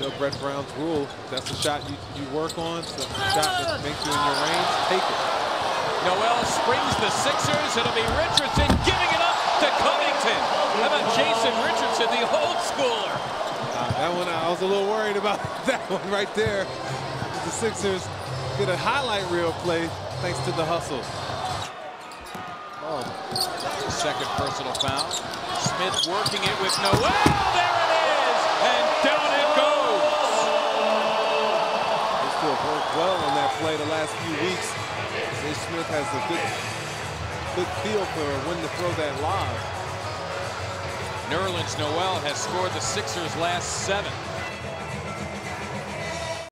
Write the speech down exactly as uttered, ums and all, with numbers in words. you know, Brett Brown's rule. That's the shot you, you work on. So the shot that makes you in your range, take it. Noel springs the Sixers. It'll be Richardson giving it up to Covington. How about Jason Richardson, the old schooler? Uh, that one, I was a little worried about that one right there. The Sixers get a highlight reel play thanks to the hustle. Oh, second personal foul. Smith working it with Noel. There it is, and down it goes. They still worked well on that play the last few weeks. Jay Smith has a good, good feel for when to throw that lob. Nerlens Noel has scored the Sixers' last seven.